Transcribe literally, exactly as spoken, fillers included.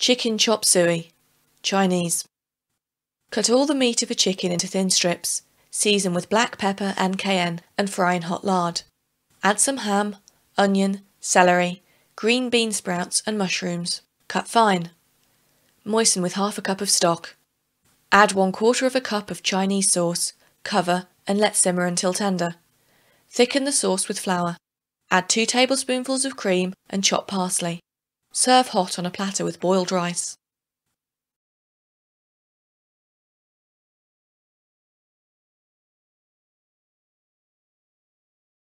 Chicken chop suey, Chinese. Cut all the meat of a chicken into thin strips, season with black pepper and cayenne and fry in hot lard. Add some ham, onion, celery, green bean sprouts and mushrooms, cut fine. Moisten with half a cup of stock. Add one quarter of a cup of Chinese sauce, cover and let simmer until tender. Thicken the sauce with flour. Add two tablespoonfuls of cream and chopped parsley. Serve hot on a platter with boiled rice.